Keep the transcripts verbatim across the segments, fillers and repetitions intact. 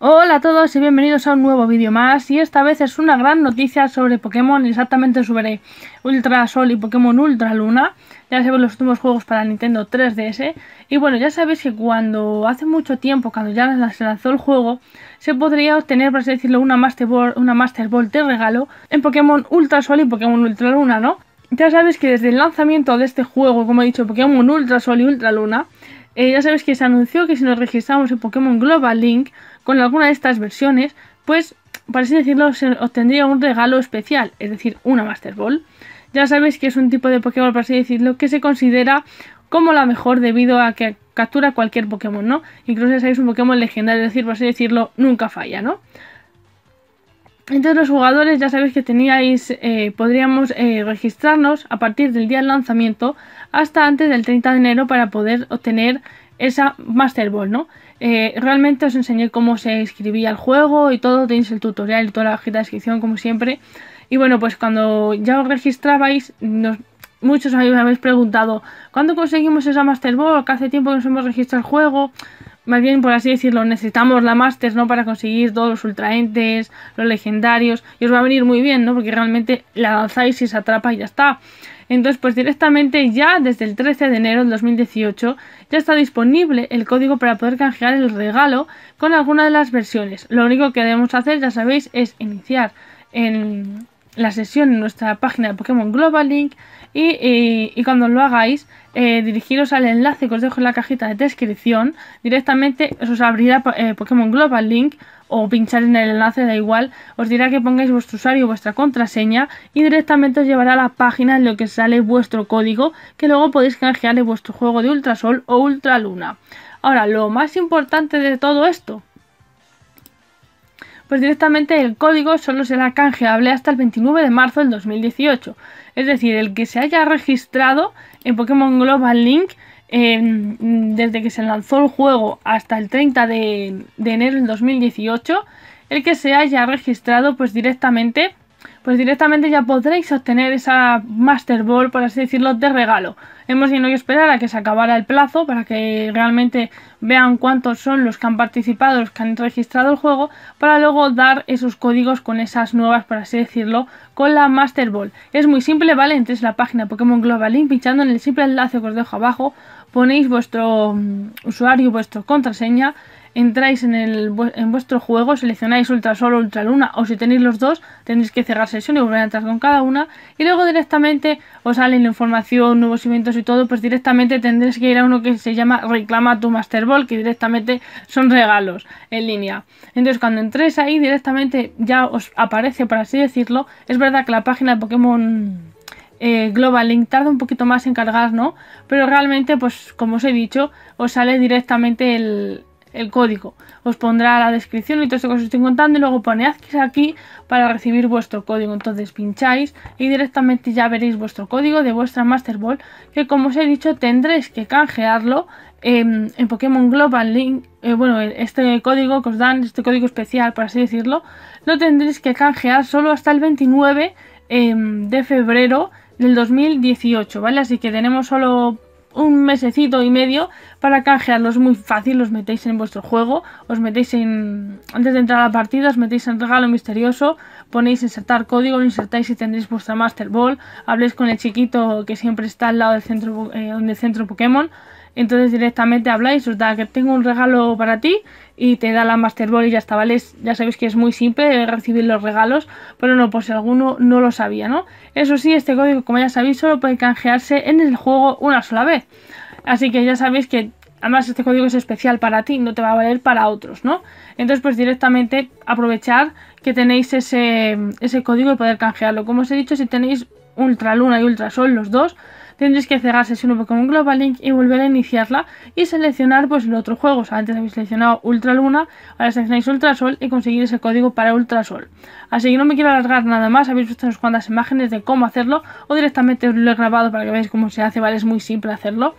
Hola a todos y bienvenidos a un nuevo vídeo más, y esta vez es una gran noticia sobre Pokémon, exactamente sobre Ultrasol y Pokémon Ultraluna. Ya sabéis, los últimos juegos para Nintendo tres D S. Y bueno, ya sabéis que cuando hace mucho tiempo, cuando ya se lanzó el juego, se podría obtener, por así decirlo, una Master Ball, una Master Ball de regalo en Pokémon Ultrasol y Pokémon Ultraluna, ¿no? Ya sabéis que desde el lanzamiento de este juego, como he dicho, Pokémon Ultrasol y Ultraluna, Eh, ya sabéis que se anunció que si nos registramos en Pokémon Global Link con alguna de estas versiones, pues, por así decirlo, se obtendría un regalo especial, es decir, una Master Ball. Ya sabéis que es un tipo de Pokémon, por así decirlo, que se considera como la mejor debido a que captura cualquier Pokémon, ¿no? Incluso ya sabéis, un Pokémon legendario, es decir, por así decirlo, nunca falla, ¿no? Entonces los jugadores, ya sabéis que teníais, eh, podríamos eh, registrarnos a partir del día del lanzamiento hasta antes del treinta de enero para poder obtener esa Master Ball, ¿no? Eh, realmente os enseñé cómo se escribía el juego y todo, tenéis el tutorial y toda la cajita de descripción como siempre. Y bueno, pues cuando ya os registrabais, nos, muchos me habéis preguntado, ¿cuándo conseguimos esa Master Ball? Que hace tiempo que nos hemos registrado el juego. Más bien, por así decirlo, necesitamos la Master, ¿no? Para conseguir todos los ultraentes, los legendarios. Y os va a venir muy bien, ¿no? Porque realmente la lanzáis y se atrapa y ya está. Entonces, pues directamente ya desde el trece de enero del dos mil dieciocho ya está disponible el código para poder canjear el regalo con alguna de las versiones. Lo único que debemos hacer, ya sabéis, es iniciar en la sesión en nuestra página de Pokémon Global Link. Y, y, y cuando lo hagáis, eh, dirigiros al enlace que os dejo en la cajita de descripción. Directamente os abrirá eh, Pokémon Global Link, o pinchar en el enlace, da igual. Os dirá que pongáis vuestro usuario y vuestra contraseña, y directamente os llevará a la página en la que sale vuestro código, que luego podéis canjear en vuestro juego de Ultrasol o Ultraluna. Ahora, lo más importante de todo esto, pues directamente el código solo será canjeable hasta el veintinueve de marzo del dos mil dieciocho. Es decir, el que se haya registrado en Pokémon Global Link eh, desde que se lanzó el juego hasta el treinta de enero del dos mil dieciocho, el que se haya registrado pues directamente, pues directamente ya podréis obtener esa Master Ball, por así decirlo, de regalo. Hemos tenido que esperar a que se acabara el plazo para que realmente vean cuántos son los que han participado, los que han registrado el juego, para luego dar esos códigos con esas nuevas, por así decirlo, con la Master Ball. Es muy simple, ¿vale? Entréis en la página Pokémon Global Link, pinchando en el simple enlace que os dejo abajo, ponéis vuestro usuario, vuestra contraseña, entráis en, el, en vuestro juego, seleccionáis Ultrasol o Ultraluna, o si tenéis los dos, tenéis que cerrar sesión y volver a entrar con cada una, y luego directamente os sale la información, nuevos eventos y todo, pues directamente tendréis que ir a uno que se llama Reclama tu Master Ball, que directamente son regalos en línea. Entonces cuando entréis ahí directamente ya os aparece, por así decirlo. Es verdad que la página de Pokémon Eh, Global Link tarda un poquito más en cargar, ¿no? Pero realmente, pues como os he dicho, os sale directamente el, el código. Os pondrá la descripción y todo esto que os estoy contando, y luego poned aquí para recibir vuestro código. Entonces pincháis y directamente ya veréis vuestro código de vuestra Master Ball, que como os he dicho tendréis que canjearlo eh, en Pokémon Global Link. Eh, bueno, este código que os dan, este código especial, por así decirlo, lo tendréis que canjear solo hasta el veintinueve eh, de febrero del dos mil dieciocho, ¿vale? Así que tenemos solo un mesecito y medio para canjearlos. Muy fácil, los metéis en vuestro juego, os metéis en, antes de entrar a la partida, os metéis en regalo misterioso, ponéis insertar código, lo insertáis y tendréis vuestra Master Ball. Habléis con el chiquito que siempre está al lado del centro, eh, del centro Pokémon. Entonces directamente habláis, os da que tengo un regalo para ti y te da la Master Ball y ya está, ¿vale? Ya sabéis que es muy simple recibir los regalos, pero no, por si alguno no lo sabía, ¿no? Eso sí, este código, como ya sabéis, solo puede canjearse en el juego una sola vez. Así que ya sabéis que además este código es especial para ti, no te va a valer para otros, ¿no? Entonces pues directamente aprovechar que tenéis ese, ese código y poder canjearlo. Como os he dicho, si tenéis Ultraluna y Ultrasol, los dos, tendréis que cerrar sesión Pokémon Global Link y volver a iniciarla y seleccionar pues el otro juego. O sea, antes habéis seleccionado Ultraluna, ahora seleccionáis Ultrasol y conseguir ese código para Ultrasol. Así que no me quiero alargar nada más, habéis visto unas cuantas imágenes de cómo hacerlo, o directamente os lo he grabado para que veáis cómo se hace, ¿vale? Es muy simple hacerlo.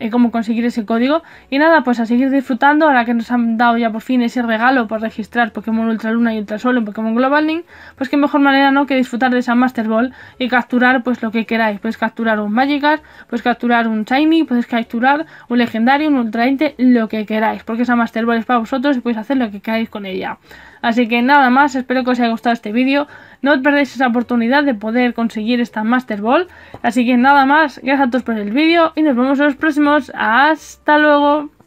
eh, cómo conseguir ese código. Y nada, pues a seguir disfrutando, ahora que nos han dado ya por fin ese regalo por registrar Pokémon Ultraluna y Ultrasol en Pokémon Global Link, pues qué mejor manera, ¿no?, que disfrutar de esa Master Ball y capturar pues lo que queráis. Puedes capturar un Magikarp, puedes capturar un Shiny, puedes capturar un legendario, un ultraente, lo que queráis, porque esa Master Ball es para vosotros y podéis hacer lo que queráis con ella. Así que nada más, espero que os haya gustado este vídeo, no os perdáis esa oportunidad de poder conseguir esta Master Ball. Así que nada más, gracias a todos por el vídeo y nos vemos en los próximos. Hasta luego.